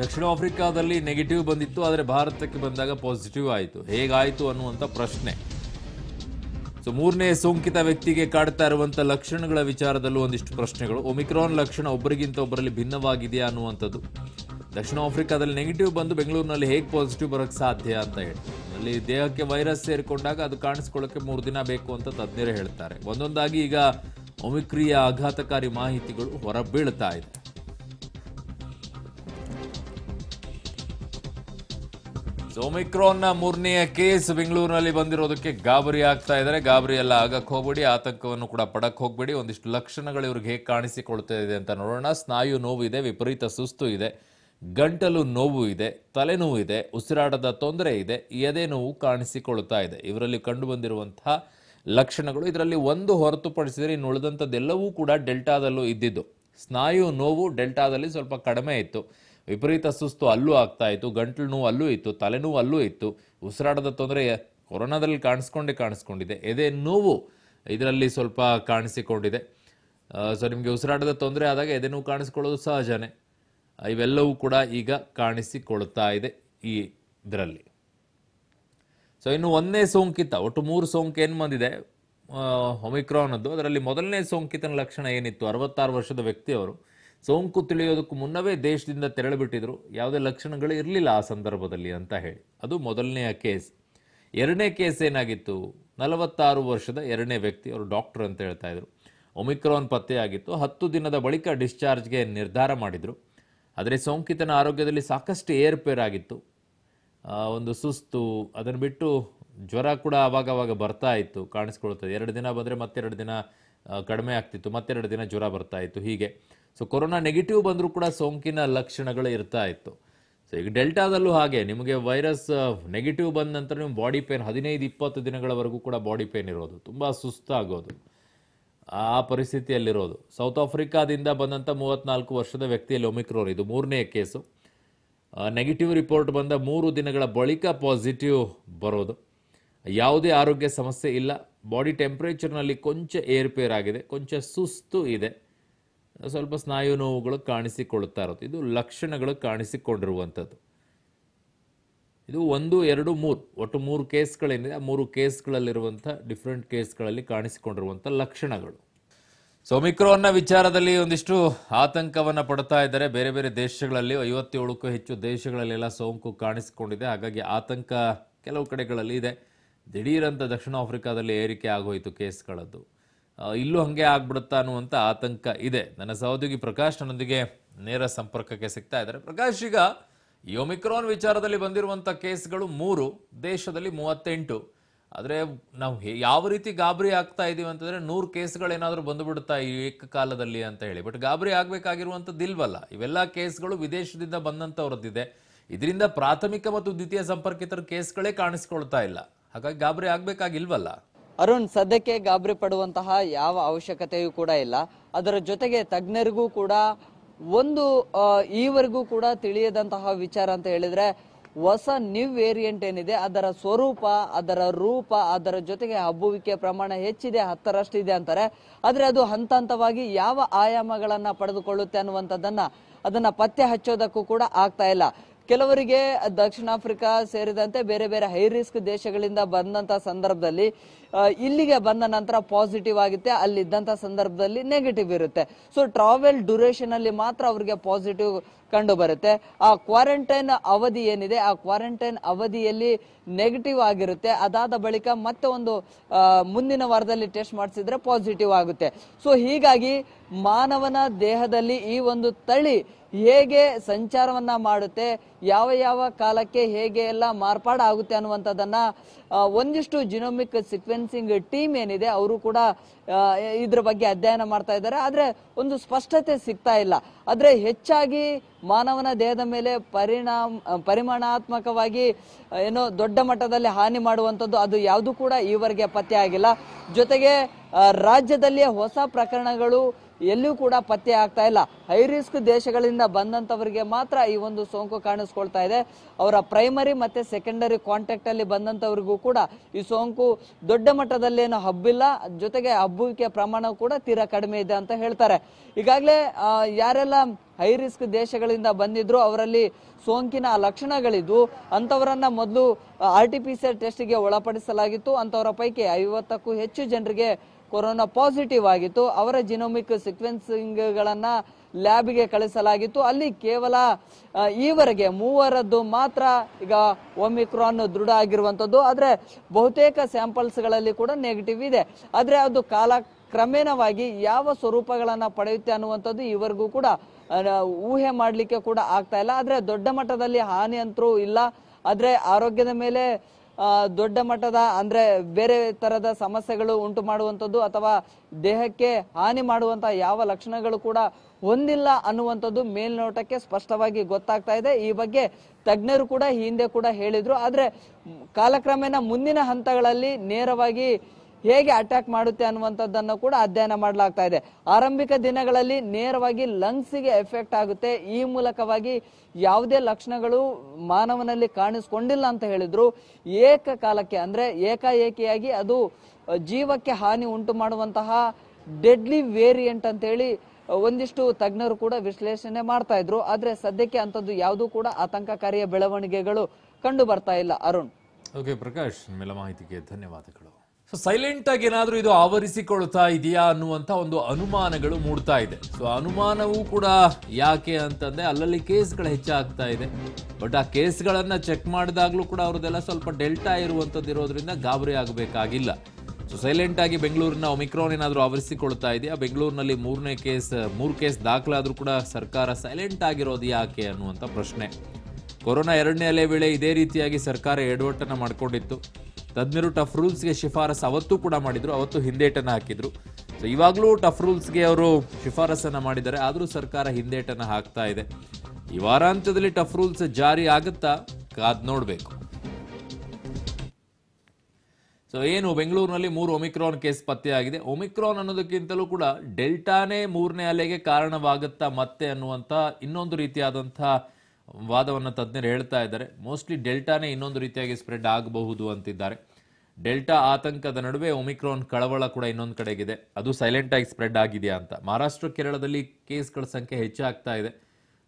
ದಕ್ಷಿಣ ಆಫ್ರಿಕಾದಲ್ಲಿ ನೆಗೆಟಿವ್ ಬಂದಿತ್ತು ಆದರೆ ಭಾರತಕ್ಕೆ ಬಂದಾಗ ಪಾಸಿಟಿವ್ ಆಯಿತು ಹೇಗಾಯಿತು ಅನ್ನುವಂತ ಪ್ರಶ್ನೆ ಸೋ ಮೂರನೇ ಸೋಂಕಿತ ವ್ಯಕ್ತಿಗೆ ಕಾಡ್ತಾ ಇರುವಂತ ಲಕ್ಷಣಗಳ ವಿಚಾರದಲ್ಲೂ ಒಂದಿಷ್ಟು ಪ್ರಶ್ನೆಗಳು ಒಮಿಕ್ರಾನ್ ಲಕ್ಷಣ ಒಬ್ಬರಿಗಿಂತ ಒಬ್ಬರಲ್ಲಿ ಭಿನ್ನವಾಗಿದೆ ಅನ್ನುವಂತದ್ದು ದಕ್ಷಿಣ ಆಫ್ರಿಕಾದಲ್ಲಿ ನೆಗೆಟಿವ್ ಬಂದು ಬೆಂಗಳೂರಿನಲ್ಲಿ ಹೇಗೆ ಪಾಸಿಟಿವ್ ಬರಕ್ಕೆ ಸಾಧ್ಯ ಅಂತ ಹೇಳ್ತಾರೆ ಅಲ್ಲಿ ದೇಹಕ್ಕೆ ವೈರಸ್ ಸೇರಿಕೊಂಡಾಗ ಅದು ಕಾಣಿಸಿಕೊಳ್ಳಕ್ಕೆ 3 ದಿನ ಬೇಕು ಅಂತ ತಜ್ಞರು ಹೇಳ್ತಾರೆ ಒಂದೊಂದಾಗಿ ಈಗ ಒಮಿಕ್ರಿಯ ಆಘಾತಕಾರಿ ಮಾಹಿತಿಗಳು ಹೊರಬೀಳ್ತಾ ಇದೆ ओमिक्रॉन मूरने केस बेंगलूरिनल्लि बंदिरोदक्के गाबरी आगता इद्दारे गाबरी एल्ल आगक्के होगबेडि आतंकवन्नु कूड पडक्के होगबेडि ओंदिष्टु लक्षणगळु इवरिगे हेगे काणिसिकोळ्ता इदे अंत नोडोण स्नायु नोवु इदे विपरीत सुस्तु इदे गंटलु नोवु इदे तले नोवु इदे उसिराटद तोंदरे इदे एदे नोवु काणिसिकोळ्ता इदे इवरल्लि कंडु बंदिरुवंत लक्षणगळु इदरल्लि ओंदु ಹೊರತುಪಡಿಸಿದರೆ ಇನ್ನು ಉಳಿದಂತದೆಲ್ಲವೂ ಕೂಡ ಡೆಲ್ಟಾದಲ್ಲೂ ಇದ್ದಿದ್ದು ಸ್ನಾಯು ನೋವು ಡೆಲ್ಟಾದಲ್ಲಿ ಸ್ವಲ್ಪ ಕಡಿಮೆ ಇತ್ತು ವಿಪರೀತ ಸುಸ್ತು ಅಲ್ಲೂ ಆಗ್ತಾ ಇತ್ತು ಗಂಟಲು ನೋವು ಅಲ್ಲೂ ಇತ್ತು ತಲೆನೋವು ಅಲ್ಲೂ ಇತ್ತು ಉಸಿರಾಟದ ತೊಂದರೆ ಕೊರೋನಾದಲ್ಲಿ ಕಾಣಿಸ್ಕೊಂಡಿದೆ ಎದೆ ನೋವು ಇದರಲ್ಲಿ ಸ್ವಲ್ಪ ಕಾಣಿಸಿಕೊಂಡಿದೆ ಸೊ ನಿಮಗೆ ಉಸಿರಾಟದ ತೊಂದರೆ ಆದಾಗ ಎದೆ ನೋವು ಕಾಣಿಸಿಕೊಳ್ಳೋದು ಸಹಜನೇ ಇವೆಲ್ಲವೂ ಕೂಡ ಈಗ ಕಾಣಿಸಿಕೊಳ್ಳುತ್ತಾ ಇದೆ ಈ ಇದರಲ್ಲಿ ಸೊ ಇನ್ನು ಒಂದನೇ ಸೋಂಕಿತ ಒಟ್ಟು 3 ಸೋಂಕು ಏನು ಬಂದಿದೆ ಒಮಿಕ್ರಾನ್ ಅದು ಅದರಲ್ಲಿ ಮೊದಲನೇ ಸೋಂಕಿತನ ಲಕ್ಷಣ ಏನಿತ್ತು 66 ವರ್ಷದ ವ್ಯಕ್ತಿಯವರು ಸೋಂಕು ತಿಳಿಯೋದಕ್ಕೂ ಮುನ್ನವೇ ದೇಶದಿಂದ ತೆರಳಿಬಿಟ್ಟಿದ್ರು ಯಾವುದೇ ಲಕ್ಷಣಗಳು ಇರಲಿಲ್ಲ ಆ ಸಂದರ್ಭದಲ್ಲಿ ಅಂತ ಹೇಳಿ ಅದು ಮೊದಲನೆಯ ಕೇಸ್ ಎರಡನೇ ಕೇಸ್ ಏನಾಗಿತ್ತು 46 ವರ್ಷದ ಎರಡನೇ ವ್ಯಕ್ತಿ ಅವರು ಡಾಕ್ಟರ್ ಅಂತ ಹೇಳ್ತಾ ಇದ್ರು ಒಮಿಕ್ರಾನ್ ಪತ್ತೆಯಾಗಿತ್ತು 10 ದಿನದ ಬಳಿಕ ಡಿಸ್ಚಾರ್ಜ್ಗೆ ನಿರ್ಧಾರ ಮಾಡಿದ್ರು ಆದರೆ ಸೋಂಕಿತನ ಆರೋಗ್ಯದಲ್ಲಿ ಸಾಕಷ್ಟು ಏರ್ಪೇರ್ ಆಗಿತ್ತು ಒಂದು ಸುಸ್ತು ಅದನ್ನು ಬಿಟ್ಟು ಜ್ವರ ಕೂಡ ಆಗಾಗ ಬರ್ತಾ ಇತ್ತು ಕಾಣಿಸ್ಕೊಳ್ಳುತ್ತದೆ 2 ದಿನ ಬಂದರೆ ಮತ್ತೆ 2 ದಿನ ಕಡಿಮೆ ಆಗ್ತಿತ್ತು ಮತ್ತೆ 2 ದಿನ ಜ್ವರ ಬರ್ತಾ ಇತ್ತು ಹೀಗೆ ಸೊ ಕೊರೋನಾ ನೆಗೆಟಿವ್ ಬಂದರೂ ಕೂಡ ಸೋಂಕಿನ ಲಕ್ಷಣಗಳು ಇರ್ತಾ ಇತ್ತು ಸೊ ಈಗ ಡೆಲ್ಟಾದಲ್ಲೂ ಹಾಗೆ ನಿಮಗೆ ವೈರಸ್ ನೆಗೆಟಿವ್ ಬಂದ ನಂತರ ನಿಮ್ಮ ಬಾಡಿ ಪೇನ್ 15-20 ದಿನಗಳವರೆಗೂ ಕೂಡ ಬಾಡಿ ಪೇನ್ ಇರೋದು ತುಂಬ ಸುಸ್ತಾಗೋದು ಆ ಪರಿಸ್ಥಿತಿಯಲ್ಲಿರೋದು ಸೌತ್ ಆಫ್ರಿಕಾದಿಂದ ಬಂದಂಥ 34 ವರ್ಷದ ವ್ಯಕ್ತಿಯಲ್ಲಿ ಒಮಿಕ್ರಾನ್ ಇದು 3ನೇ ಕೇಸು ನೆಗೆಟಿವ್ ರಿಪೋರ್ಟ್ ಬಂದ 3 ದಿನಗಳ ಬಳಿಕ ಪಾಸಿಟಿವ್ ಬರೋದು ಯಾವುದೇ ಆರೋಗ್ಯ ಸಮಸ್ಯೆ ಇಲ್ಲ ಬಾಡಿ ಟೆಂಪ್ರೇಚರ್ನಲ್ಲಿ ಕೊಂಚ ಏರ್ಪೇರ್ ಆಗಿದೆ ಕೊಂಚ ಸುಸ್ತು ಇದೆ ಸ್ವಲ್ಪ ಸ್ನಾಯು ನೋವುಗಳು ಕಾಣಿಸಿಕೊಳ್ಳುತ್ತಾ ಇರುತ್ತೆ ಇದು ಲಕ್ಷಣಗಳು ಕಾಣಿಸಿಕೊಂಡಿರುವಂಥದ್ದು ಇದು 1, 2, 3 ಒಟ್ಟು 3 ಕೇಸ್ಗಳೇನಿದೆ ಆ 3 ಕೇಸ್ಗಳಲ್ಲಿರುವಂಥ ಡಿಫ್ರೆಂಟ್ ಕೇಸ್ಗಳಲ್ಲಿ ಕಾಣಿಸಿಕೊಂಡಿರುವಂಥ ಲಕ್ಷಣಗಳು ಸೊ ಒಮಿಕ್ರಾನ್ನ ವಿಚಾರದಲ್ಲಿ ಒಂದಿಷ್ಟು ಆತಂಕವನ್ನು ಪಡ್ತಾ ಇದ್ದಾರೆ ಬೇರೆ ಬೇರೆ ದೇಶಗಳಲ್ಲಿ 57ಕ್ಕೂ ಹೆಚ್ಚು ದೇಶಗಳಲ್ಲೆಲ್ಲ ಸೋಂಕು ಕಾಣಿಸಿಕೊಂಡಿದೆ ಹಾಗಾಗಿ ಆತಂಕ ಕೆಲವು ಕಡೆಗಳಲ್ಲಿ ಇದೆ ದಿಢೀರಂತ ದಕ್ಷಿಣ ಆಫ್ರಿಕಾದಲ್ಲಿ ಏರಿಕೆ ಆಗೋಯಿತು ಕೇಸ್ಗಳದ್ದು ಇಲ್ಲೂ ಹಾಗೆ ಆಗ್ಬಿಡುತ್ತಾ ಅನ್ನುವಂಥ ಆತಂಕ ಇದೆ ನನ್ನ ಸಹೋದ್ಯೋಗಿ ಪ್ರಕಾಶ್ ನನ್ನೊಂದಿಗೆ ನೇರ ಸಂಪರ್ಕಕ್ಕೆ ಸಿಗ್ತಾ ಇದ್ದಾರೆ ಪ್ರಕಾಶ್ ಈಗ ಒಮಿಕ್ರಾನ್ ವಿಚಾರದಲ್ಲಿ ಬಂದಿರುವಂಥ ಕೇಸ್ಗಳು 3 ದೇಶದಲ್ಲಿ 38 ಆದರೆ ನಾವು ಯಾವ ರೀತಿ ಗಾಬರಿ ಆಗ್ತಾ ಇದ್ದೀವಿ ಅಂತಂದರೆ 100 ಕೇಸ್ಗಳೇನಾದರೂ ಬಂದುಬಿಡುತ್ತಾ ಈ ಏಕಕಾಲದಲ್ಲಿ ಅಂತ ಹೇಳಿ ಬಟ್ ಗಾಬರಿ ಆಗಬೇಕಾಗಿರುವಂಥದ್ದಿಲ್ವಲ್ಲ ಇವೆಲ್ಲ ಕೇಸ್ಗಳು ವಿದೇಶದಿಂದ ಬಂದಂಥವ್ರದ್ದಿದೆ ಇದರಿಂದ ಪ್ರಾಥಮಿಕ ಮತ್ತು ದ್ವಿತೀಯ ಸಂಪರ್ಕಿತರ ಕೇಸ್ಗಳೇ ಕಾಣಿಸ್ಕೊಳ್ತಾ ಇಲ್ಲ ಹಾಗಾಗಿ ಗಾಬರಿ ಆಗಬೇಕಾಗಿಲ್ವಲ್ಲ ಅರುಣ್ ಸದ್ಯಕ್ಕೆ ಗಾಬರಿ ಪಡುವಂತಹ ಯಾವ ಅವಶ್ಯಕತೆಯೂ ಕೂಡ ಇಲ್ಲ ಅದರ ಜೊತೆಗೆ ತಜ್ಞರಿಗೂ ಕೂಡ ಒಂದು ಈವರೆಗೂ ಕೂಡ ತಿಳಿಯದಂತಹ ವಿಚಾರ ಅಂತ ಹೇಳಿದ್ರೆ ಹೊಸ ನ್ಯೂ ವೇರಿಯಂಟ್ ಏನಿದೆ ಅದರ ಸ್ವರೂಪ ಅದರ ರೂಪ ಅದರ ಜೊತೆಗೆ ಹಬ್ಬುವಿಕೆ ಪ್ರಮಾಣ ಹೆಚ್ಚಿದೆ 10ರಷ್ಟಿದೆ ಅಂತಾರೆ ಆದರೆ ಅದು ಹಂತ ಹಂತವಾಗಿ ಯಾವ ಆಯಾಮಗಳನ್ನ ಪಡೆದುಕೊಳ್ಳುತ್ತೆ ಅದನ್ನ ಪತ್ತೆ ಹಚ್ಚೋದಕ್ಕೂ ಕೂಡ ಆಗ್ತಾ ಇಲ್ಲ ಕೆಲವರಿಗೆ ದಕ್ಷಿಣ ಆಫ್ರಿಕಾ ಸೇರಿದಂತೆ ಬೇರೆ ಬೇರೆ ಹೈ ರಿಸ್ಕ್ ದೇಶಗಳಿಂದ ಬಂದಂತ ಸಂದರ್ಭದಲ್ಲಿ ಇಲ್ಲಿಗೆ ಬಂದ ನಂತರ ಪಾಸಿಟಿವ್ ಆಗುತ್ತೆ ಅಲ್ಲಿದ್ದಂಥ ಸಂದರ್ಭದಲ್ಲಿ ನೆಗೆಟಿವ್ ಇರುತ್ತೆ ಸೊ ಟ್ರಾವೆಲ್ ಡ್ಯೂರೇಷನ್ ಅಲ್ಲಿ ಮಾತ್ರ ಅವರಿಗೆ ಪಾಸಿಟಿವ್ ಕಂಡು ಬರುತ್ತೆ ಆ ಕ್ವಾರಂಟೈನ್ ಅವಧಿ ಏನಿದೆ ಆ ಕ್ವಾರಂಟೈನ್ ಅವಧಿಯಲ್ಲಿ ನೆಗೆಟಿವ್ ಆಗಿರುತ್ತೆ ಅದಾದ ಬಳಿಕ ಮತ್ತೆ ಒಂದು ಮುಂದಿನ ವಾರದಲ್ಲಿ ಟೆಸ್ಟ್ ಮಾಡಿಸಿದ್ರೆ ಪಾಸಿಟಿವ್ ಆಗುತ್ತೆ ಸೊ ಹೀಗಾಗಿ ಮಾನವನ ದೇಹದಲ್ಲಿ ಈ ಒಂದು ತಳಿ ಹೇಗೆ ಸಂಚಾರವನ್ನ ಮಾಡುತ್ತೆ ಯಾವ ಯಾವ ಕಾಲಕ್ಕೆ ಹೇಗೆ ಎಲ್ಲ ಮಾರ್ಪಾಡು ಆಗುತ್ತೆ ಅನ್ನುವಂಥದ್ದನ್ನ ಒಂದಿಷ್ಟು ಜಿನೋಮಿಕ್ ಸಿಕ್ವೆನ್ಸಿಂಗ್ ಟೀಮ್ ಏನಿದೆ ಅವರು ಕೂಡ ಇದ್ರ ಬಗ್ಗೆ ಅಧ್ಯಯನ ಮಾಡ್ತಾ ಇದ್ದಾರೆ ಆದ್ರೆ ಒಂದು ಸ್ಪಷ್ಟತೆ ಸಿಗ್ತಾ ಇಲ್ಲ ಆದ್ರೆ ಹೆಚ್ಚಾಗಿ ಮಾನವನ ದೇಹದ ಮೇಲೆ ಪರಿಮಾಣಾತ್ಮಕವಾಗಿ ಏನೋ ದೊಡ್ಡ ಮಟ್ಟದಲ್ಲಿ ಹಾನಿ ಮಾಡುವಂಥದ್ದು ಅದು ಯಾವುದು ಕೂಡ ಈವರೆಗೆ ಪತ್ತೆ ಆಗಿಲ್ಲ ಜೊತೆಗೆ ರಾಜ್ಯದಲ್ಲಿ ಹೊಸ ಪ್ರಕರಣಗಳು ಎಲ್ಲೂ ಕೂಡ ಪತ್ತೆ ಆಗ್ತಾ ಇಲ್ಲ. ಹೈ ರಿಸ್ಕ್ ದೇಶಗಳಿಂದ ಬಂದಂತವರಿಗೆ ಮಾತ್ರ ಈ ಒಂದು ಸೋಂಕು ಕಾಣಿಸ್ಕೊಳ್ತಾ ಇದೆ. ಅವರ ಪ್ರೈಮರಿ ಮತ್ತೆ ಸೆಕೆಂಡರಿ ಕಾಂಟ್ಯಾಕ್ಟ್ ಅಲ್ಲಿ ಬಂದಂತವರಿಗೂ ಕೂಡ ಈ ಸೋಂಕು ದೊಡ್ಡ ಮಟ್ಟದಲ್ಲಿ ಏನು ಹಬ್ಬಿಲ್ಲ, ಜೊತೆಗೆ ಹಬ್ಬುವಿಕೆ ಪ್ರಮಾಣ ಕೂಡ ತೀರಾ ಕಡಿಮೆ ಇದೆ ಅಂತ ಹೇಳ್ತಾರೆ. ಈಗಾಗಲೇ ಯಾರೆಲ್ಲ ಹೈ ರಿಸ್ಕ್ ದೇಶಗಳಿಂದ ಬಂದಿದ್ರು ಅವರಲ್ಲಿ ಸೋಂಕಿನ ಲಕ್ಷಣಗಳಿದ್ದು ಅಂತವರನ್ನ ಮೊದಲು RT-PCR ಟೆಸ್ಟ್ಗೆ ಒಳಪಡಿಸಲಾಗಿತ್ತು. ಅಂತವರ ಪೈಕಿ 50ಕ್ಕೂ ಹೆಚ್ಚು ಜನರಿಗೆ ಕೊರೋನಾ ಪಾಸಿಟಿವ್ ಆಗಿತ್ತು. ಅವರ ಜಿನೋಮಿಕ್ ಸಿಕ್ವೆನ್ಸಿಂಗ್ ಗಳನ್ನ ಲ್ಯಾಬ್ಗೆ ಕಳಿಸಲಾಗಿತ್ತು. ಅಲ್ಲಿ ಕೇವಲ ಈವರೆಗೆ 3 ಮಾತ್ರ ಈಗ ಒಮಿಕ್ರಾನ್ ದೃಢ ಆಗಿರುವಂಥದ್ದು. ಆದರೆ ಬಹುತೇಕ ಸ್ಯಾಂಪಲ್ಸ್ಗಳಲ್ಲಿ ಕೂಡ ನೆಗೆಟಿವ್ ಇದೆ. ಆದರೆ ಅದು ಕ್ರಮೇಣವಾಗಿ ಯಾವ ಸ್ವರೂಪಗಳನ್ನು ಪಡೆಯುತ್ತೆ ಅನ್ನುವಂಥದ್ದು ಇವರೆಗೂ ಕೂಡ ಊಹೆ ಮಾಡಲಿಕ್ಕೆ ಕೂಡ ಆಗ್ತಾ ಇಲ್ಲ. ಆದರೆ ದೊಡ್ಡ ಮಟ್ಟದಲ್ಲಿ ಹಾನಿ ಅಂತರೂ ಇಲ್ಲ, ಆದರೆ ಆರೋಗ್ಯದ ಮೇಲೆ ದೊಡ್ಡ ಮಟ್ಟದ ಅಂದರೆ ಬೇರೆ ಥರದ ಸಮಸ್ಯೆಗಳು ಉಂಟು ಮಾಡುವಂಥದ್ದು ಅಥವಾ ದೇಹಕ್ಕೆ ಹಾನಿ ಮಾಡುವಂಥ ಯಾವ ಲಕ್ಷಣಗಳು ಕೂಡ ಹೊಂದಿಲ್ಲ ಅನ್ನುವಂಥದ್ದು ಮೇಲ್ನೋಟಕ್ಕೆ ಸ್ಪಷ್ಟವಾಗಿ ಗೊತ್ತಾಗ್ತಾ ಇದೆ. ಈ ಬಗ್ಗೆ ತಜ್ಞರು ಕೂಡ ಹಿಂದೆ ಕೂಡ ಹೇಳಿದರು. ಆದರೆ ಕಾಲಕ್ರಮೇಣ ಮುಂದಿನ ಹಂತಗಳಲ್ಲಿ ನೇರವಾಗಿ ಹೇಗೆ ಅಟ್ಯಾಕ್ ಮಾಡುತ್ತೆ ಅನ್ನುವಂಥದ್ದನ್ನು ಕೂಡ ಅಧ್ಯಯನ ಮಾಡಲಾಗ್ತಾ ಇದೆ. ಆರಂಭಿಕ ದಿನಗಳಲ್ಲಿ ನೇರವಾಗಿ ಲಂಗ್ಸಿಗೆ ಎಫೆಕ್ಟ್ ಆಗುತ್ತೆ, ಈ ಮೂಲಕವಾಗಿ ಯಾವುದೇ ಲಕ್ಷಣಗಳು ಮಾನವನಲ್ಲಿ ಕಾಣಿಸ್ಕೊಂಡಿಲ್ಲ ಅಂತ ಹೇಳಿದ್ರು. ಏಕಕಾಲಕ್ಕೆ ಅಂದರೆ ಏಕಾಏಕಿಯಾಗಿ ಅದು ಜೀವಕ್ಕೆ ಹಾನಿ ಉಂಟು ಮಾಡುವಂತಹ ಡೆಡ್ಲಿ ವೇರಿಯಂಟ್ ಅಂತೇಳಿ ಒಂದಿಷ್ಟು ತಜ್ಞರು ಕೂಡ ವಿಶ್ಲೇಷಣೆ ಮಾಡ್ತಾ ಇದ್ರು. ಆದರೆ ಸದ್ಯಕ್ಕೆ ಅಂಥದ್ದು ಯಾವುದೂ ಕೂಡ ಆತಂಕಕಾರಿಯ ಬೆಳವಣಿಗೆಗಳು ಕಂಡು ಬರ್ತಾ ಇಲ್ಲ. ಅರುಣ್, ಓಕೆ ಪ್ರಕಾಶ್, ಮೇಲೆ ಮಾಹಿತಿಗೆ ಧನ್ಯವಾದಗಳು. ಸೊ ಸೈಲೆಂಟ್ ಆಗಿ ಏನಾದರೂ ಇದು ಆವರಿಸಿಕೊಳ್ತಾ ಇದೆಯಾ ಅನ್ನುವಂಥ ಒಂದು ಅನುಮಾನಗಳು ಮೂಡ್ತಾ ಇದೆ. ಸೊ ಅನುಮಾನವೂ ಕೂಡ ಯಾಕೆ ಅಂತಂದರೆ ಅಲ್ಲಲ್ಲಿ ಕೇಸ್ಗಳು ಹೆಚ್ಚಾಗ್ತಾ ಇದೆ. ಬಟ್ ಆ ಕೇಸ್ಗಳನ್ನು ಚೆಕ್ ಮಾಡಿದಾಗಲೂ ಕೂಡ ಅವ್ರದ್ದೆಲ್ಲ ಸ್ವಲ್ಪ ಡೆಲ್ಟಾ ಇರುವಂಥದ್ದು ಇರೋದ್ರಿಂದ ಗಾಬರಿ ಆಗಬೇಕಾಗಿಲ್ಲ. ಸೊ ಸೈಲೆಂಟ್ ಆಗಿ ಬೆಂಗಳೂರಿನ ಒಮಿಕ್ರಾನ್ ಏನಾದರೂ ಆವರಿಸಿಕೊಳ್ತಾ ಇದೆಯಾ, ಬೆಂಗಳೂರಿನಲ್ಲಿ ಮೂರು ಕೇಸ್ ದಾಖಲಾದರೂ ಕೂಡ ಸರ್ಕಾರ ಸೈಲೆಂಟ್ ಆಗಿರೋದು ಯಾಕೆ ಅನ್ನುವಂಥ ಪ್ರಶ್ನೆ. ಕೊರೋನಾ 2ನೇ ಅಲೆ ವೇಳೆ ಇದೇ ರೀತಿಯಾಗಿ ಸರ್ಕಾರ ಎಡವಟ್ಟನ್ನು ಮಾಡಿಕೊಂಡಿತ್ತು. ತಜ್ಞರು ಟಫ್ ರೂಲ್ಸ್ಗೆ ಶಿಫಾರಸ್ ಅವತ್ತು ಕೂಡ ಮಾಡಿದರು, ಅವತ್ತು ಹಿಂದೇಟನ್ನು ಹಾಕಿದರು. ಸೊ ಇವಾಗಲೂ ಟಫ್ ರೂಲ್ಸ್ಗೆ ಅವರು ಶಿಫಾರಸನ್ನು ಮಾಡಿದ್ದಾರೆ, ಆದರೂ ಸರ್ಕಾರ ಹಿಂದೇಟನ್ನು ಹಾಕ್ತಾ ಇದೆ. ಈ ವಾರಾಂತ್ಯದಲ್ಲಿ ಟಫ್ ರೂಲ್ಸ್ ಜಾರಿ ಆಗುತ್ತಾ, ಕಾದು ನೋಡಬೇಕು. ಸೊ ಏನು ಬೆಂಗಳೂರಿನಲ್ಲಿ 3 ಒಮಿಕ್ರಾನ್ ಕೇಸ್ ಪತ್ತೆಯಾಗಿದೆ. ಒಮಿಕ್ರಾನ್ ಅನ್ನೋದಕ್ಕಿಂತಲೂ ಕೂಡ ಡೆಲ್ಟಾನೇ 3ನೇ ಅಲೆಗೆ ಕಾರಣವಾಗುತ್ತಾ ಮತ್ತೆ ಅನ್ನುವಂಥ ಇನ್ನೊಂದು ರೀತಿಯಾದಂಥ ವಾದವನ್ನು ತಜ್ಞರು ಹೇಳ್ತಾ ಇದ್ದಾರೆ. ಮೋಸ್ಟ್ಲಿ ಡೆಲ್ಟಾನೇ ಇನ್ನೊಂದು ರೀತಿಯಾಗಿ ಸ್ಪ್ರೆಡ್ ಆಗಬಹುದು ಅಂತಿದ್ದಾರೆ. ಡೆಲ್ಟಾ ಆತಂಕದ ನಡುವೆ ಒಮಿಕ್ರಾನ್ ಕಳವಳ ಕೂಡ ಇನ್ನೊಂದು ಕಡೆಗಿದೆ, ಅದು ಸೈಲೆಂಟಾಗಿ ಸ್ಪ್ರೆಡ್ ಆಗಿದೆಯಾ ಅಂತ. ಮಹಾರಾಷ್ಟ್ರ, ಕೇರಳದಲ್ಲಿ ಕೇಸ್ಗಳ ಸಂಖ್ಯೆ ಹೆಚ್ಚಾಗ್ತಾ ಇದೆ,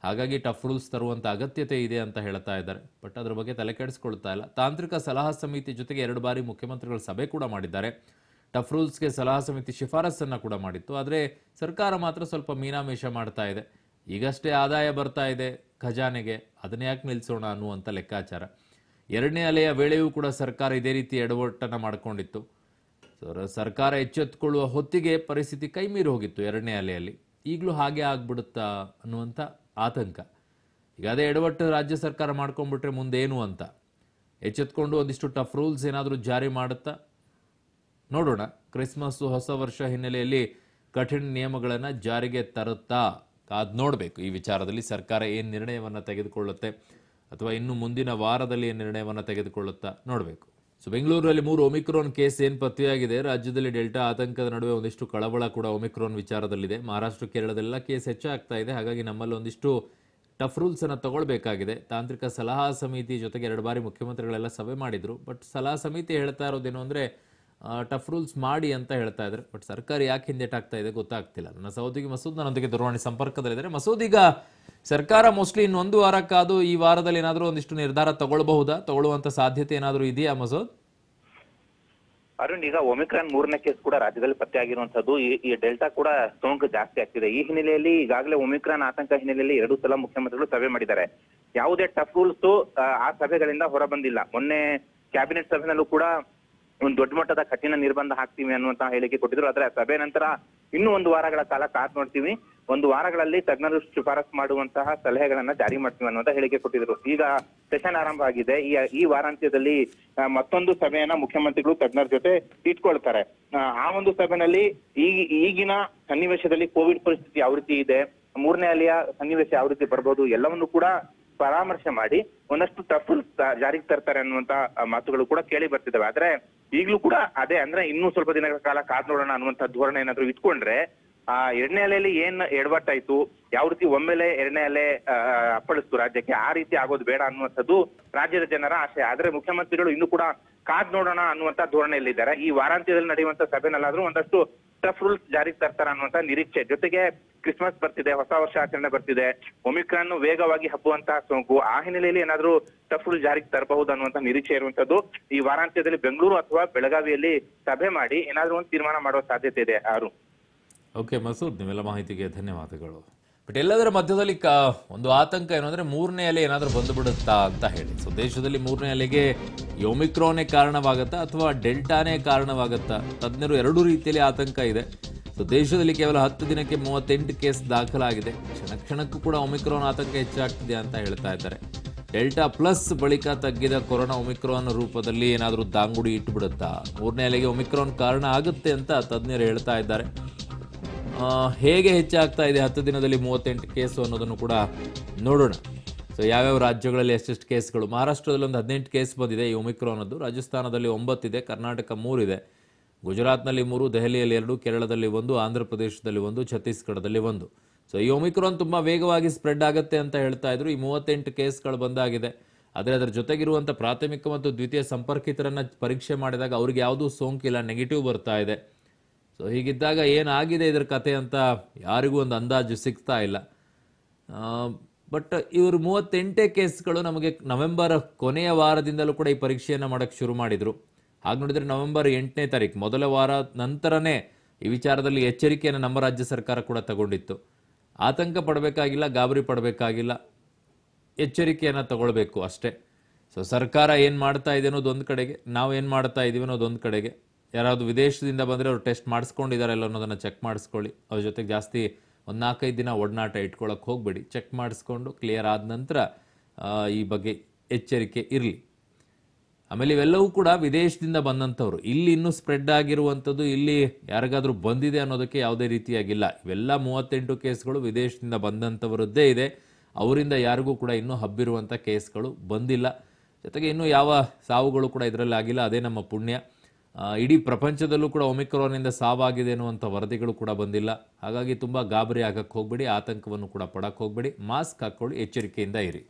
ಹಾಗಾಗಿ ಟಫ್ ರೂಲ್ಸ್ ತರುವಂಥ ಅಗತ್ಯತೆ ಇದೆ ಅಂತ ಹೇಳ್ತಾ ಇದ್ದಾರೆ. ಬಟ್ ಅದರ ಬಗ್ಗೆ ತಲೆ ಕೆಡಿಸ್ಕೊಳ್ತಾ ಇಲ್ಲ. ತಾಂತ್ರಿಕ ಸಲಹಾ ಸಮಿತಿ ಜೊತೆಗೆ 2 ಬಾರಿ ಮುಖ್ಯಮಂತ್ರಿಗಳ ಸಭೆ ಕೂಡ ಮಾಡಿದ್ದಾರೆ. ಟಫ್ ರೂಲ್ಸ್ಗೆ ಸಲಹಾ ಸಮಿತಿ ಶಿಫಾರಸ್ಸನ್ನು ಕೂಡ ಮಾಡಿತ್ತು. ಆದರೆ ಸರ್ಕಾರ ಮಾತ್ರ ಸ್ವಲ್ಪ ಮೀನಾಮೇಷ ಮಾಡ್ತಾ ಇದೆ. ಈಗಷ್ಟೇ ಆದಾಯ ಬರ್ತಾ ಇದೆ ಖಜಾನೆಗೆ, ಅದನ್ನ ಯಾಕೆ ನಿಲ್ಲಿಸೋಣ ಅನ್ನುವಂಥ ಲೆಕ್ಕಾಚಾರ. 2ನೇ ಅಲೆಯ ವೇಳೆಯೂ ಕೂಡ ಸರ್ಕಾರ ಇದೇ ರೀತಿ ಎಡವಟ್ಟನ್ನು ಮಾಡಿಕೊಂಡಿತ್ತು. ಸರ್ಕಾರ ಎಚ್ಚೆತ್ತುಕೊಳ್ಳುವ ಹೊತ್ತಿಗೆ ಪರಿಸ್ಥಿತಿ ಕೈ ಮೀರಿ ಹೋಗಿತ್ತು 2ನೇ ಅಲೆಯಲ್ಲಿ. ಈಗಲೂ ಹಾಗೆ ಆಗ್ಬಿಡುತ್ತಾ ಅನ್ನುವಂಥ ಆತಂಕ. ಈಗ ಅದೇ ಎಡವಟ್ಟು ರಾಜ್ಯ ಸರ್ಕಾರ ಮಾಡ್ಕೊಂಡ್ಬಿಟ್ರೆ ಮುಂದೇನು ಅಂತ ಎಚ್ಚೆತ್ಕೊಂಡು ಒಂದಿಷ್ಟು ಟಫ್ ರೂಲ್ಸ್ ಏನಾದರೂ ಜಾರಿ ಮಾಡುತ್ತಾ ನೋಡೋಣ. ಕ್ರಿಸ್ಮಸ್ಸು, ಹೊಸ ವರ್ಷ ಹಿನ್ನೆಲೆಯಲ್ಲಿ ಕಠಿಣ ನಿಯಮಗಳನ್ನು ಜಾರಿಗೆ ತರುತ್ತಾ, ಕಾದು ನೋಡಬೇಕು. ಈ ವಿಚಾರದಲ್ಲಿ ಸರ್ಕಾರ ಏನು ನಿರ್ಣಯವನ್ನು ತೆಗೆದುಕೊಳ್ಳುತ್ತೆ ಅಥವಾ ಇನ್ನು ಮುಂದಿನ ವಾರದಲ್ಲಿ ಏನು ನಿರ್ಣಯವನ್ನು ತೆಗೆದುಕೊಳ್ಳುತ್ತಾ ನೋಡಬೇಕು. ಸೊ ಬೆಂಗಳೂರಲ್ಲಿ 3 ಒಮಿಕ್ರಾನ್ ಕೇಸ್ ಏನು ಪತ್ತೆಯಾಗಿದೆ, ರಾಜ್ಯದಲ್ಲಿ ಡೆಲ್ಟಾ ಆತಂಕದ ನಡುವೆ ಒಂದಿಷ್ಟು ಕಳವಳ ಕೂಡ ಒಮಿಕ್ರಾನ್ ವಿಚಾರದಲ್ಲಿದೆ. ಮಹಾರಾಷ್ಟ್ರ, ಕೇರಳದೆಲ್ಲ ಕೇಸ್ ಹೆಚ್ಚಾಗ್ತಾ ಇದೆ, ಹಾಗಾಗಿ ನಮ್ಮಲ್ಲಿ ಒಂದಿಷ್ಟು ಟಫ್ ರೂಲ್ಸನ್ನು ತಗೊಳ್ಬೇಕಾಗಿದೆ. ತಾಂತ್ರಿಕ ಸಲಹಾ ಸಮಿತಿ ಜೊತೆಗೆ 2 ಬಾರಿ ಮುಖ್ಯಮಂತ್ರಿಗಳೆಲ್ಲ ಸಭೆ ಮಾಡಿದರು. ಬಟ್ ಸಲಹಾ ಸಮಿತಿ ಹೇಳ್ತಾ ಇರೋದೇನು ಅಂದರೆ ಟಫ್ ರೂಲ್ಸ್ ಮಾಡಿ ಅಂತ ಹೇಳ್ತಾ ಇದ್ದಾರೆ. ಬಟ್ ಸರ್ಕಾರ ಯಾಕೆ ಹಿಂದೆಟಾಗ್ತಾ ಇದೆ ಗೊತ್ತಾಗ್ತಿಲ್ಲ. ನನ್ನ ಸಹೋದ್ಯೋಗಿ ಮಸೂದ್ ನನ್ನೊಂದಿಗೆ ದೂರವಾಣಿ ಸಂಪರ್ಕದಲ್ಲಿದ್ದಾರೆ. ಮಸೂದ್, ಈಗ ಸರ್ಕಾರ ಮೋಸ್ಟ್ಲಿ ಇನ್ನೊಂದು ವಾರಕ್ಕಾದರೂ ಈ ವಾರದಲ್ಲಿ ಏನಾದರೂ ಒಂದಿಷ್ಟು ನಿರ್ಧಾರ ತಗೊಳ್ಬಹುದಾ, ತಗೊಳ್ಳುವಂತ ಸಾಧ್ಯತೆ ಏನಾದರೂ ಇದೆಯಾ ಮಸೂದ್? ಅರುಣ್, ಈಗ ಒಮಿಕ್ರಾನ್ 3ನೇ ಕೇಸ್ ಕೂಡ ರಾಜ್ಯದಲ್ಲಿ ಪತ್ತೆ ಆಗಿರುವಂತದ್ದು. ಈ ಡೆಲ್ಟಾ ಕೂಡ ಸೋಂಕು ಜಾಸ್ತಿ ಆಗ್ತಿದೆ. ಈ ಹಿನ್ನೆಲೆಯಲ್ಲಿ ಈಗಾಗಲೇ ಒಮಿಕ್ರಾನ್ ಆತಂಕ ಹಿನ್ನೆಲೆಯಲ್ಲಿ 2 ಸಲ ಮುಖ್ಯಮಂತ್ರಿಗಳು ಸಭೆ ಮಾಡಿದ್ದಾರೆ. ಯಾವುದೇ ಟಫ್ ರೂಲ್ಸ್ ಆ ಸಭೆಗಳಿಂದ ಹೊರ ಬಂದಿಲ್ಲ. ಮೊನ್ನೆ ಕ್ಯಾಬಿನೆಟ್ ಸಭೆಯಲ್ಲೂ ಕೂಡ ಒಂದು ದೊಡ್ಡ ಮಟ್ಟದ ಕಠಿಣ ನಿರ್ಬಂಧ ಹಾಕ್ತೀವಿ ಅನ್ನುವಂತ ಹೇಳಿಕೆ ಕೊಟ್ಟಿದ್ರು. ಆದ್ರೆ ಸಭೆ ನಂತರ ಇನ್ನೂ 1 ವಾರಗಳ ಕಾಲ ಕಾದು ನೋಡ್ತೀವಿ, 1 ವಾರಗಳಲ್ಲಿ ತಜ್ಞರು ಶಿಫಾರಸ್ ಮಾಡುವಂತಹ ಸಲಹೆಗಳನ್ನ ಜಾರಿ ಮಾಡ್ತೀವಿ ಅನ್ನುವಂತ ಹೇಳಿಕೆ ಕೊಟ್ಟಿದ್ರು. ಈಗ ಸೆಷನ್ ಆರಂಭ ಆಗಿದೆ. ಈ ವಾರಾಂತ್ಯದಲ್ಲಿ ಮತ್ತೊಂದು ಸಭೆಯನ್ನ ಮುಖ್ಯಮಂತ್ರಿಗಳು ತಜ್ಞರ ಜೊತೆ ಇಟ್ಕೊಳ್ತಾರೆ. ಆ ಒಂದು ಸಭೆಯಲ್ಲಿ ಈಗಿನ ಸನ್ನಿವೇಶದಲ್ಲಿ ಕೋವಿಡ್ ಪರಿಸ್ಥಿತಿ ಯಾವ ರೀತಿ ಇದೆ, 3ನೇ ಅಲೆಯ ಸನ್ನಿವೇಶ ಯಾವ ರೀತಿ ಬರ್ಬೋದು, ಎಲ್ಲವನ್ನು ಕೂಡ ಪರಾಮರ್ಶೆ ಮಾಡಿ ಒಂದಷ್ಟು ಟಫ್ ಜಾರಿಗೆ ತರ್ತಾರೆ ಅನ್ನುವಂತ ಮಾತುಗಳು ಕೂಡ ಕೇಳಿ ಬರ್ತಿದ್ದಾವೆ. ಆದ್ರೆ ಈಗಲೂ ಕೂಡ ಅದೇ, ಅಂದ್ರೆ ಇನ್ನೂ ಸ್ವಲ್ಪ ದಿನಗಳ ಕಾಲ ಕಾದು ನೋಡೋಣ ಅನ್ನುವಂತ ಧೋರಣೆ ಏನಾದ್ರು ಇಟ್ಕೊಂಡ್ರೆ एरने अलेली ऐन एडवटायतु याव रीति ओम्मेले एरने अले अप्पळिस्तु राज्यक्के आ रीति आगोदु बेड ಅನ್ನುವಂತದ್ದು राज्यद जनर आशय। आदरे मुख्यमंत्रिगळु इन्नु कूड काद नोडोण ಅನ್ನುವಂತ ಧೋರಣೆಯಲ್ಲಿ ಇದ್ದಾರೆ। ಈ ವಾರಾಂತ್ಯದಲ್ಲಿ ನಡೆಯುವಂತ ಸಭೆನಲ್ಲಾದರೂ ಒಂದಷ್ಟು ಟಫ್ ರೂಲ್ಸ್ ಜಾರಿಗೆ ತರ್ತಾರೆ ಅನ್ನುವಂತ ನಿರೀಕ್ಷೆ। ಜೊತೆಗೆ ಕ್ರಿಸ್ಮಸ್ ಬರ್ತಿದೆ, ಹೊಸ ವರ್ಷ ಆಚರಣೆ ಬರ್ತಿದೆ, ಒಮಿಕ್ರಾನ್ ವೇಗವಾಗಿ ಹಬ್ಬುವಂತ ಸೋಂಕು, ಆ ಹಿನ್ನೆಲೆಯಲ್ಲಿ ಏನಾದರೂ ಟಫ್ ರೂಲ್ ಜಾರಿಗೆ ತರಬಹುದು ಅನ್ನುವಂತ ನಿರೀಕ್ಷೆ ಇರುವಂತದ್ದು। ಈ ವಾರಾಂತ್ಯದಲ್ಲಿ ಬೆಂಗಳೂರು ಅಥವಾ ಬೆಳಗಾವಿಯಲ್ಲಿ ಸಭೆ ಮಾಡಿ ಏನಾದರೂ ಒಂದು ತೀರ್ಮಾನ ಮಾಡುವ ಸಾಧ್ಯತೆ ಇದೆ। ಆರು ಓಕೆ ಮಸೂದ್, ನಿಮ್ಮೆಲ್ಲ ಮಾಹಿತಿಗೆ ಧನ್ಯವಾದಗಳು। ಬಟ್ ಎಲ್ಲದರ ಮಧ್ಯದಲ್ಲಿ ಒಂದು ಆತಂಕ ಏನು ಅಂದರೆ, ಮೂರನೇ ಅಲೆ ಏನಾದರೂ ಬಂದು ಬಿಡುತ್ತಾ ಅಂತ ಹೇಳಿ. ಸೊ ದೇಶದಲ್ಲಿ ಮೂರನೇ ಅಲೆಗೆ ಒಮಿಕ್ರಾನೇ ಕಾರಣವಾಗುತ್ತಾ ಅಥವಾ ಡೆಲ್ಟಾನೇ ಕಾರಣವಾಗುತ್ತಾ? ತಜ್ಞರು ಎರಡೂ ರೀತಿಯಲ್ಲಿ ಆತಂಕ ಇದೆ. ಸೊ ದೇಶದಲ್ಲಿ ಕೇವಲ 10 ದಿನಕ್ಕೆ 38 ಕೇಸ್ ದಾಖಲಾಗಿದೆ. ಕ್ಷಣ ಕ್ಷಣಕ್ಕೂ ಕೂಡ ಒಮಿಕ್ರಾನ್ ಆತಂಕ ಹೆಚ್ಚಾಗ್ತಿದೆ ಅಂತ ಹೇಳ್ತಾ ಇದ್ದಾರೆ. ಡೆಲ್ಟಾ ಪ್ಲಸ್ ಬಳಿಕ ತಗ್ಗಿದ ಕೊರೋನಾ ಒಮಿಕ್ರಾನ್ ರೂಪದಲ್ಲಿ ಏನಾದರೂ ದಾಂಗುಡಿ ಇಟ್ಟುಬಿಡುತ್ತಾ? ಮೂರನೇ ಅಲೆಗೆ ಒಮಿಕ್ರಾನ್ ಕಾರಣ ಆಗುತ್ತೆ ಅಂತ ತಜ್ಞರು ಹೇಳ್ತಾ ಇದ್ದಾರೆ. ಹೇಗೆ ಹೆಚ್ಚಾಗ್ತಾ ಇದೆ 10 ದಿನದಲ್ಲಿ 38 ಕೇಸು ಅನ್ನೋದನ್ನು ಕೂಡ ನೋಡೋಣ. ಸೊ ಯಾವ್ಯಾವ ರಾಜ್ಯಗಳಲ್ಲಿ ಎಷ್ಟೆಷ್ಟು ಕೇಸ್ಗಳು? ಮಹಾರಾಷ್ಟ್ರದಲ್ಲಿ ಒಂದು 18 ಕೇಸ್ ಬಂದಿದೆ ಈ ಒಮಿಕ್ರಾನದ್ದು, ರಾಜಸ್ಥಾನದಲ್ಲಿ 9 ಇದೆ, ಕರ್ನಾಟಕ 3 ಇದೆ, ಗುಜರಾತ್ನಲ್ಲಿ 3, ದೆಹಲಿಯಲ್ಲಿ 2, ಕೇರಳದಲ್ಲಿ 1, ಆಂಧ್ರ ಪ್ರದೇಶದಲ್ಲಿ 1, ಛತ್ತೀಸ್ಗಢದಲ್ಲಿ 1. ಸೊ ಈ ಒಮಿಕ್ರಾನ್ ತುಂಬ ವೇಗವಾಗಿ ಸ್ಪ್ರೆಡ್ ಆಗುತ್ತೆ ಅಂತ ಹೇಳ್ತಾ ಇದ್ರು. ಈ 38 ಕೇಸ್ಗಳು ಬಂದಾಗಿದೆ. ಆದರೆ ಅದರ ಜೊತೆಗಿರುವಂಥ ಪ್ರಾಥಮಿಕ ಮತ್ತು ದ್ವಿತೀಯ ಸಂಪರ್ಕಿತರನ್ನು ಪರೀಕ್ಷೆ ಮಾಡಿದಾಗ ಅವ್ರಿಗೆ ಯಾವುದೂ ಸೋಂಕಿಲ್ಲ, ನೆಗೆಟಿವ್ ಬರ್ತಾ ಇದೆ. ಸೊ ಹೀಗಿದ್ದಾಗ ಏನಾಗಿದೆ ಇದರ ಕತೆ ಅಂತ ಯಾರಿಗೂ ಒಂದು ಅಂದಾಜು ಸಿಗ್ತಾ ಇಲ್ಲ. ಬಟ್ ಇವರು 38 ಕೇಸ್ಗಳು ನಮಗೆ ನವೆಂಬರ್ ಕೊನೆಯ ವಾರದಿಂದಲೂ ಕೂಡ ಈ ಪರೀಕ್ಷೆಯನ್ನು ಮಾಡೋಕ್ಕೆ ಶುರು ಮಾಡಿದರು. ಹಾಗೆ ನೋಡಿದರೆ ನವೆಂಬರ್ 8ನೇ ತಾರೀಕು ಮೊದಲ ವಾರ ನಂತರನೇ ಈ ವಿಚಾರದಲ್ಲಿ ಎಚ್ಚರಿಕೆಯನ್ನು ನಮ್ಮ ರಾಜ್ಯ ಸರ್ಕಾರ ಕೂಡ ತಗೊಂಡಿತ್ತು. ಆತಂಕ ಪಡಬೇಕಾಗಿಲ್ಲ, ಗಾಬರಿ ಪಡಬೇಕಾಗಿಲ್ಲ, ಎಚ್ಚರಿಕೆಯನ್ನು ತಗೊಳ್ಬೇಕು ಅಷ್ಟೇ. ಸೊ ಸರ್ಕಾರ ಏನು ಮಾಡ್ತಾ ಇದೆ ಅನ್ನೋದೊಂದು ಕಡೆಗೆ, ನಾವು ಏನು ಮಾಡ್ತಾ ಇದ್ದೀವಿ ಅನ್ನೋದೊಂದು ಕಡೆಗೆ. ಯಾರಾದರೂ ವಿದೇಶದಿಂದ ಬಂದರೆ ಅವರು ಟೆಸ್ಟ್ ಮಾಡಿಸ್ಕೊಂಡಿದ್ದಾರೆ ಇಲ್ಲ ಅನ್ನೋದನ್ನು ಚೆಕ್ ಮಾಡಿಸ್ಕೊಳ್ಳಿ. ಅವ್ರ ಜೊತೆಗೆ ಜಾಸ್ತಿ ಒಂದು 4-5 ದಿನ ಒಡನಾಟ ಇಟ್ಕೊಳ್ಳೋಕೆ ಹೋಗಬೇಡಿ. ಚೆಕ್ ಮಾಡಿಸ್ಕೊಂಡು ಕ್ಲಿಯರ್ ಆದ ನಂತರ ಈ ಬಗ್ಗೆ ಎಚ್ಚರಿಕೆ ಇರಲಿ. ಆಮೇಲೆ ಇವೆಲ್ಲವೂ ಕೂಡ ವಿದೇಶದಿಂದ ಬಂದಂಥವ್ರು. ಇಲ್ಲಿ ಇನ್ನೂ ಸ್ಪ್ರೆಡ್ ಆಗಿರುವಂಥದ್ದು, ಇಲ್ಲಿ ಯಾರಿಗಾದರೂ ಬಂದಿದೆ ಅನ್ನೋದಕ್ಕೆ ಯಾವುದೇ ರೀತಿಯಾಗಿಲ್ಲ. ಇವೆಲ್ಲ 38 ಕೇಸ್ಗಳು ವಿದೇಶದಿಂದ ಬಂದಂಥವರದ್ದೇ ಇದೆ. ಅವರಿಂದ ಯಾರಿಗೂ ಕೂಡ ಇನ್ನೂ ಹಬ್ಬಿರುವಂಥ ಕೇಸ್ಗಳು ಬಂದಿಲ್ಲ. ಜೊತೆಗೆ ಇನ್ನೂ ಯಾವ ಸಾವುಗಳು ಕೂಡ ಇದರಲ್ಲಿ ಆಗಿಲ್ಲ. ಅದೇ ನಮ್ಮ ಪುಣ್ಯ. ಇಡೀ ಪ್ರಪಂಚದಲ್ಲೂ ಕೂಡ ಒಮಿಕ್ರಾನಿಂದ ಸಾವಾಗಿದೆ ಅನ್ನುವಂಥ ವರದಿಗಳು ಕೂಡ ಬಂದಿಲ್ಲ. ಹಾಗಾಗಿ ತುಂಬ ಗಾಬರಿ ಆಗಕ್ಕೆ ಹೋಗಬೇಡಿ, ಆತಂಕವನ್ನು ಕೂಡ ಪಡಕ್ಕೆ ಹೋಗಬೇಡಿ. ಮಾಸ್ಕ್ ಹಾಕ್ಕೊಳ್ಳಿ, ಎಚ್ಚರಿಕೆಯಿಂದ ಇರಿ.